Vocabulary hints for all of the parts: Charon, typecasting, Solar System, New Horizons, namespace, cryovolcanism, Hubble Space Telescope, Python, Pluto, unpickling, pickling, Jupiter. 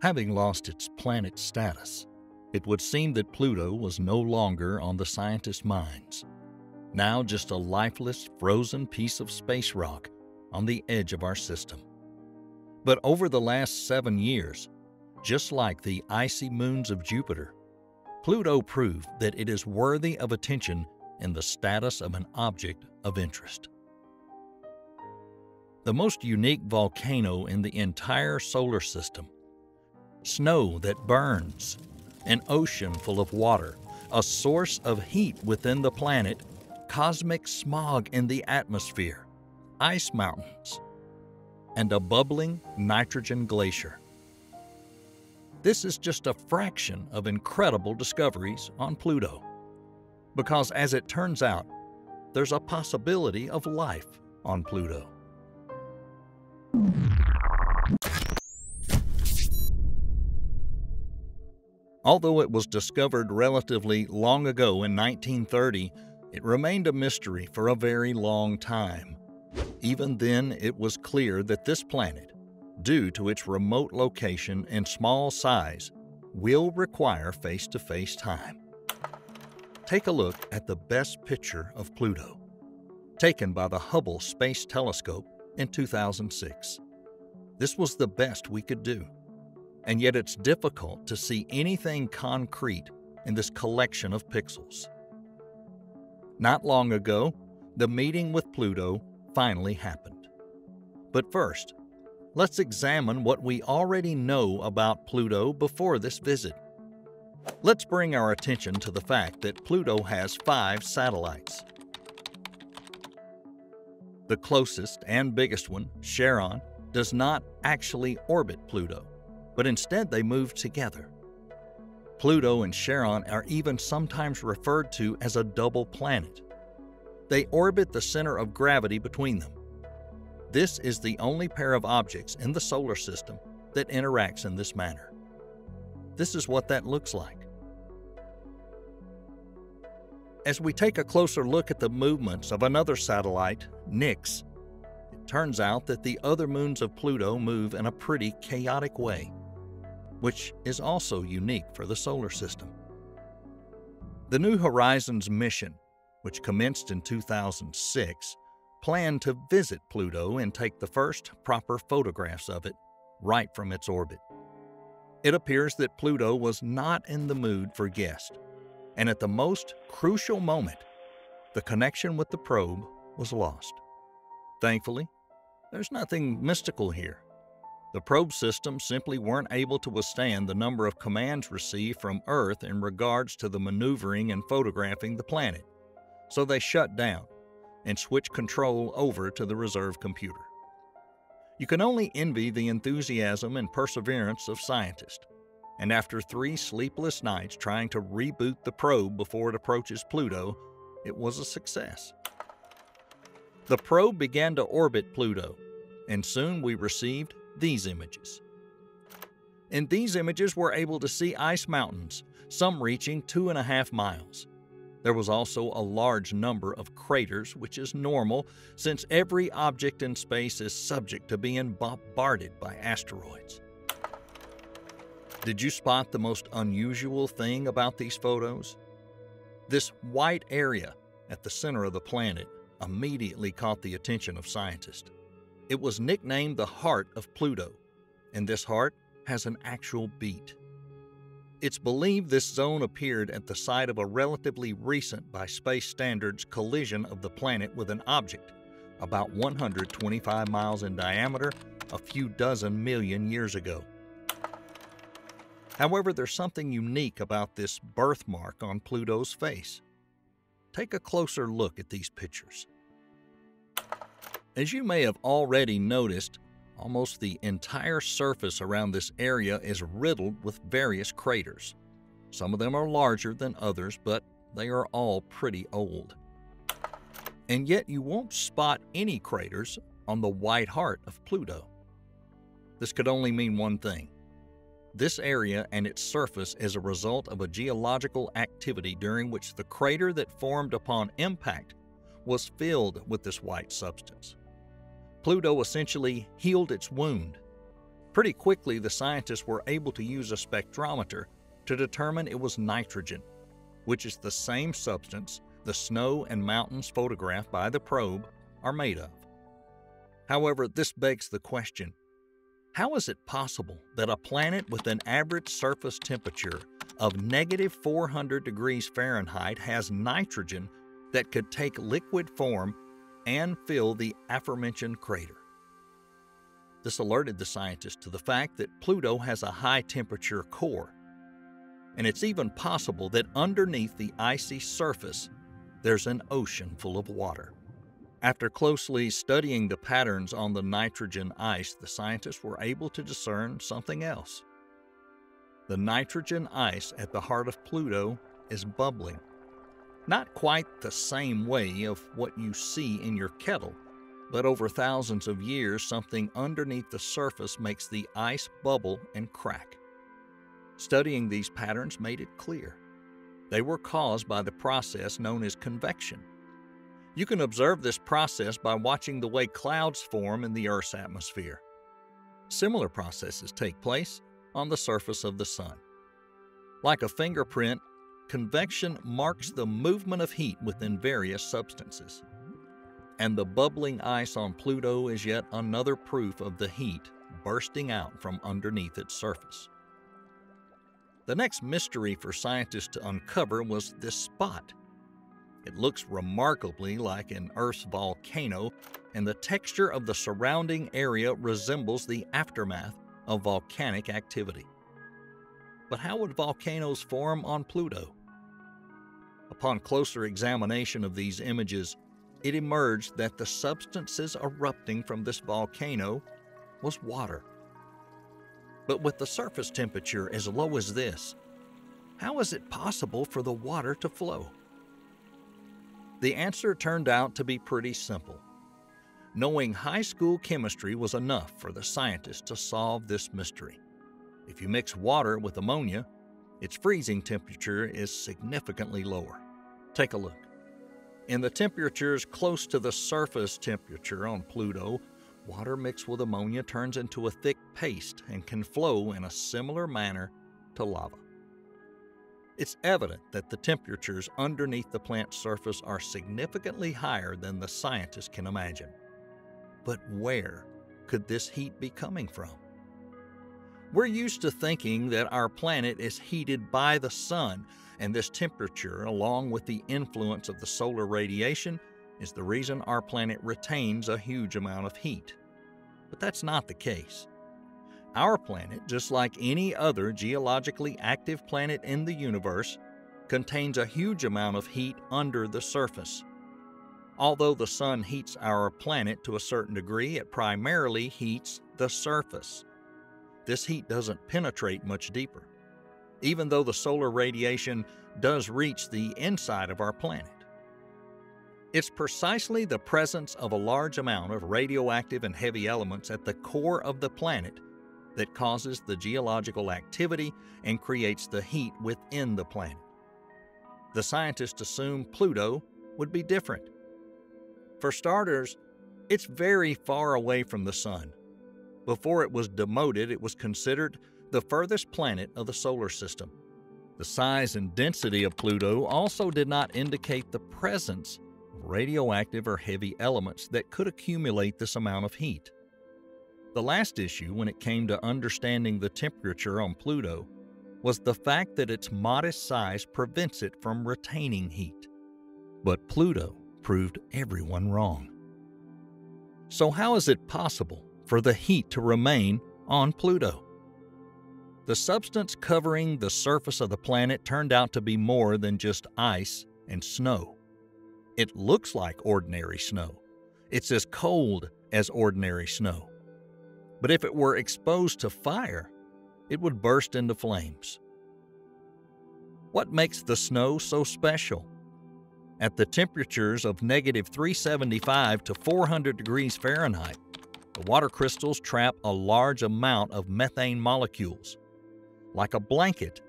having lost its planet status. It would seem that Pluto was no longer on the scientists' minds. Now just a lifeless, frozen piece of space rock on the edge of our system. But over the last 7 years, just like the icy moons of Jupiter, Pluto proved that it is worthy of attention in the status of an object of interest. The most unique volcano in the entire solar system, snow that burns, an ocean full of water, a source of heat within the planet, cosmic smog in the atmosphere, ice mountains, and a bubbling nitrogen glacier. This is just a fraction of incredible discoveries on Pluto, because as it turns out, there's a possibility of life on Pluto. Although it was discovered relatively long ago in 1930, it remained a mystery for a very long time. Even then, it was clear that this planet, due to its remote location and small size, will require face-to-face time. Take a look at the best picture of Pluto, taken by the Hubble Space Telescope in 2006. This was the best we could do, and yet it's difficult to see anything concrete in this collection of pixels. Not long ago, the meeting with Pluto finally happened. But first, let's examine what we already know about Pluto before this visit. Let's bring our attention to the fact that Pluto has 5 satellites. The closest and biggest one, Charon, does not actually orbit Pluto, but instead they move together. Pluto and Charon are even sometimes referred to as a double planet. They orbit the center of gravity between them. This is the only pair of objects in the solar system that interacts in this manner. This is what that looks like. As we take a closer look at the movements of another satellite, Nix, it turns out that the other moons of Pluto move in a pretty chaotic way, which is also unique for the solar system. The New Horizons mission, which commenced in 2006, planned to visit Pluto and take the first proper photographs of it right from its orbit. It appears that Pluto was not in the mood for guests, and at the most crucial moment, the connection with the probe was lost. Thankfully, there's nothing mystical here. The probe systems simply weren't able to withstand the number of commands received from Earth in regards to the maneuvering and photographing the planet. So they shut down and switched control over to the reserve computer. You can only envy the enthusiasm and perseverance of scientists, and after 3 sleepless nights trying to reboot the probe before it approaches Pluto, it was a success. The probe began to orbit Pluto, and soon we received these images. In these images, we're able to see ice mountains, some reaching 2.5 miles. There was also a large number of craters, which is normal since every object in space is subject to being bombarded by asteroids. Did you spot the most unusual thing about these photos? This white area at the center of the planet immediately caught the attention of scientists. It was nicknamed the heart of Pluto, and this heart has an actual beat. It's believed this zone appeared at the site of a relatively recent, by space standards, collision of the planet with an object about 125 miles in diameter a few dozen million years ago. However, there's something unique about this birthmark on Pluto's face. Take a closer look at these pictures. As you may have already noticed, almost the entire surface around this area is riddled with various craters. Some of them are larger than others, but they are all pretty old. And yet you won't spot any craters on the white heart of Pluto. This could only mean one thing. This area and its surface is a result of a geological activity during which the crater that formed upon impact was filled with this white substance. Pluto essentially healed its wound, Pretty quickly, the scientists were able to use a spectrometer to determine it was nitrogen, which is the same substance the snow and mountains photographed by the probe are made of. However, this begs the question, how is it possible that a planet with an average surface temperature of -400 degrees Fahrenheit has nitrogen that could take liquid form and fill the aforementioned crater? This alerted the scientists to the fact that Pluto has a high-temperature core, and it's even possible that underneath the icy surface, there's an ocean full of water. After closely studying the patterns on the nitrogen ice, the scientists were able to discern something else. The nitrogen ice at the heart of Pluto is bubbling. Not quite the same way of what you see in your kettle, but over thousands of years, something underneath the surface makes the ice bubble and crack. Studying these patterns made it clear. They were caused by the process known as convection. You can observe this process by watching the way clouds form in the Earth's atmosphere. Similar processes take place on the surface of the Sun. Like a fingerprint, convection marks the movement of heat within various substances. And the bubbling ice on Pluto is yet another proof of the heat bursting out from underneath its surface. The next mystery for scientists to uncover was this spot. It looks remarkably like an Earth's volcano, and the texture of the surrounding area resembles the aftermath of volcanic activity. But how would volcanoes form on Pluto? Upon closer examination of these images, it emerged that the substances erupting from this volcano was water. But with the surface temperature as low as this, how is it possible for the water to flow? The answer turned out to be pretty simple. Knowing high school chemistry was enough for the scientists to solve this mystery. If you mix water with ammonia, its freezing temperature is significantly lower. Take a look. In the temperatures close to the surface temperature on Pluto, water mixed with ammonia turns into a thick paste and can flow in a similar manner to lava. It's evident that the temperatures underneath the planet's surface are significantly higher than the scientists can imagine. But where could this heat be coming from? We're used to thinking that our planet is heated by the sun, and this temperature, along with the influence of the solar radiation, is the reason our planet retains a huge amount of heat. But that's not the case. Our planet, just like any other geologically active planet in the universe, contains a huge amount of heat under the surface. Although the sun heats our planet to a certain degree, it primarily heats the surface. This heat doesn't penetrate much deeper, even though the solar radiation does reach the inside of our planet. It's precisely the presence of a large amount of radioactive and heavy elements at the core of the planet that causes the geological activity and creates the heat within the planet. The scientists assumed Pluto would be different. For starters, it's very far away from the sun. Before it was demoted, it was considered the furthest planet of the solar system. The size and density of Pluto also did not indicate the presence of radioactive or heavy elements that could accumulate this amount of heat. The last issue when it came to understanding the temperature on Pluto was the fact that its modest size prevents it from retaining heat. But Pluto proved everyone wrong. So how is it possible for the heat to remain on Pluto? The substance covering the surface of the planet turned out to be more than just ice and snow. It looks like ordinary snow. It's as cold as ordinary snow. But if it were exposed to fire, it would burst into flames. What makes the snow so special? At the temperatures of -375 to 400 degrees Fahrenheit, the water crystals trap a large amount of methane molecules. Like a blanket,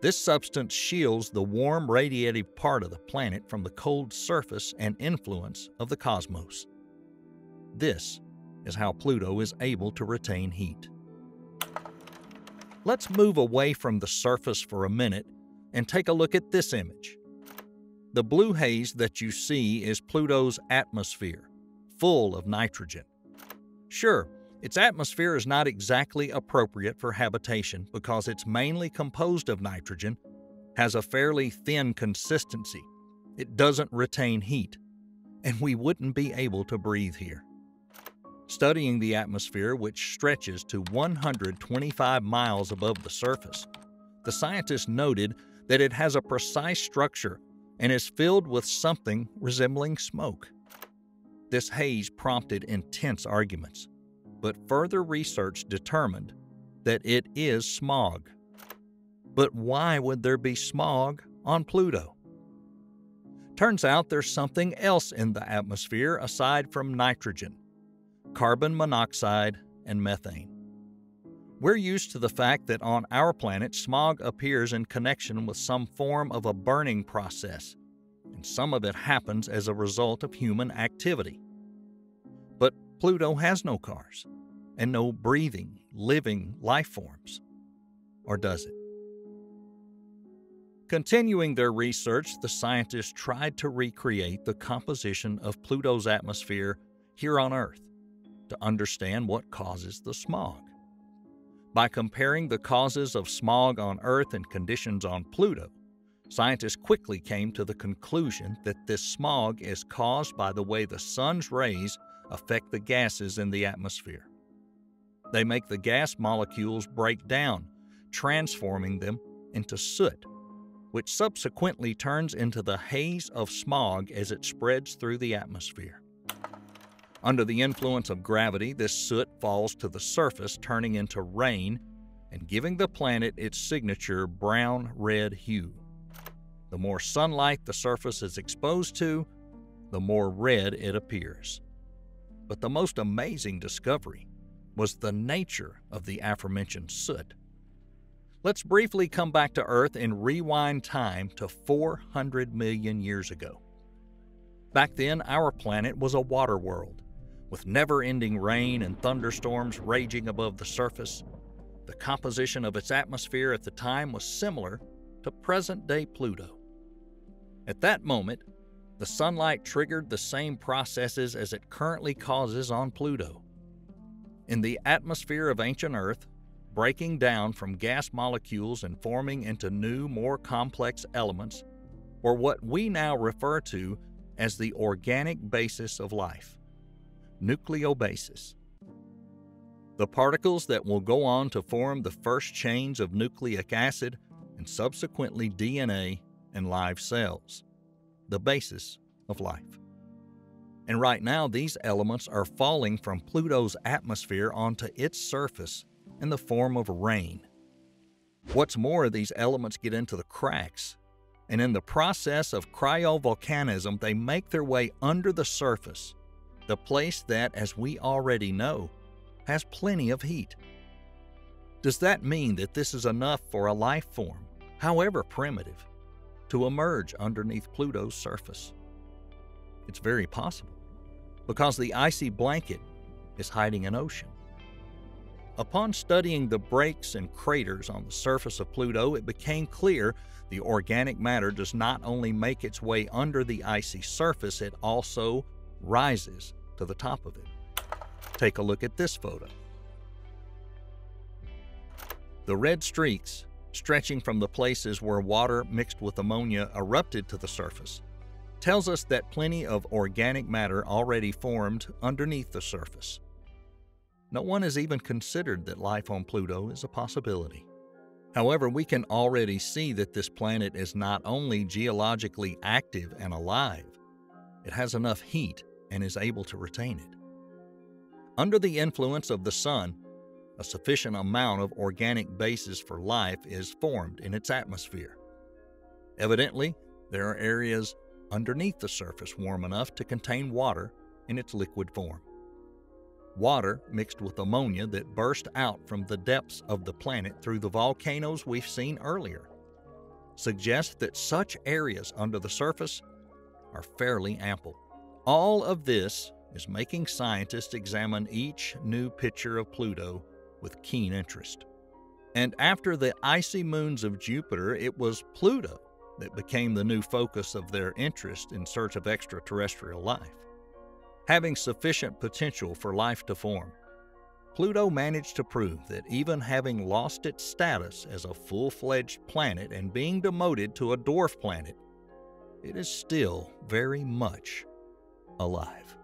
this substance shields the warm radiative part of the planet from the cold surface and influence of the cosmos. This is how Pluto is able to retain heat. Let's move away from the surface for a minute and take a look at this image. The blue haze that you see is Pluto's atmosphere, full of nitrogen. Sure, its atmosphere is not exactly appropriate for habitation because it's mainly composed of nitrogen, has a fairly thin consistency, it doesn't retain heat, and we wouldn't be able to breathe here. Studying the atmosphere, which stretches to 125 miles above the surface, the scientists noted that it has a precise structure and is filled with something resembling smoke. This haze prompted intense arguments, but further research determined that it is smog. But why would there be smog on Pluto? Turns out there's something else in the atmosphere aside from nitrogen: carbon monoxide and methane. We're used to the fact that on our planet, smog appears in connection with some form of a burning process, and some of it happens as a result of human activity. But Pluto has no cars, and no breathing, living life forms. Or does it? Continuing their research, the scientists tried to recreate the composition of Pluto's atmosphere here on Earth to understand what causes the smog. By comparing the causes of smog on Earth and conditions on Pluto, scientists quickly came to the conclusion that this smog is caused by the way the sun's rays affect the gases in the atmosphere. They make the gas molecules break down, transforming them into soot, which subsequently turns into the haze of smog as it spreads through the atmosphere. Under the influence of gravity, this soot falls to the surface, turning into rain and giving the planet its signature brown-red hue. The more sunlight the surface is exposed to, the more red it appears. But the most amazing discovery was the nature of the aforementioned soot. Let's briefly come back to Earth and rewind time to 400 million years ago. Back then, our planet was a water world, with never-ending rain and thunderstorms raging above the surface. The composition of its atmosphere at the time was similar to present-day Pluto. At that moment, the sunlight triggered the same processes as it currently causes on Pluto. In the atmosphere of ancient Earth, breaking down from gas molecules and forming into new, more complex elements, or what we now refer to as the organic basis of life, nucleobasis. The particles that will go on to form the first chains of nucleic acid and subsequently DNA and live cells, the basis of life. And right now, these elements are falling from Pluto's atmosphere onto its surface in the form of rain. What's more, these elements get into the cracks, and in the process of cryovolcanism, they make their way under the surface, the place that, as we already know, has plenty of heat. Does that mean that this is enough for a life form, however primitive, to emerge underneath Pluto's surface? It's very possible, because the icy blanket is hiding an ocean. Upon studying the breaks and craters on the surface of Pluto, it became clear the organic matter does not only make its way under the icy surface, it also rises to the top of it. Take a look at this photo. The red streaks, stretching from the places where water mixed with ammonia erupted to the surface, tells us that plenty of organic matter already formed underneath the surface. No one has even considered that life on Pluto is a possibility. However, we can already see that this planet is not only geologically active and alive, it has enough heat and is able to retain it. Under the influence of the sun, a sufficient amount of organic basis for life is formed in its atmosphere. Evidently, there are areas underneath the surface warm enough to contain water in its liquid form. Water mixed with ammonia that burst out from the depths of the planet through the volcanoes we've seen earlier suggests that such areas under the surface are fairly ample. All of this is making scientists examine each new picture of Pluto with keen interest. And after the icy moons of Jupiter, it was Pluto that became the new focus of their interest in search of extraterrestrial life. Having sufficient potential for life to form, Pluto managed to prove that even having lost its status as a full-fledged planet and being demoted to a dwarf planet, it is still very much alive.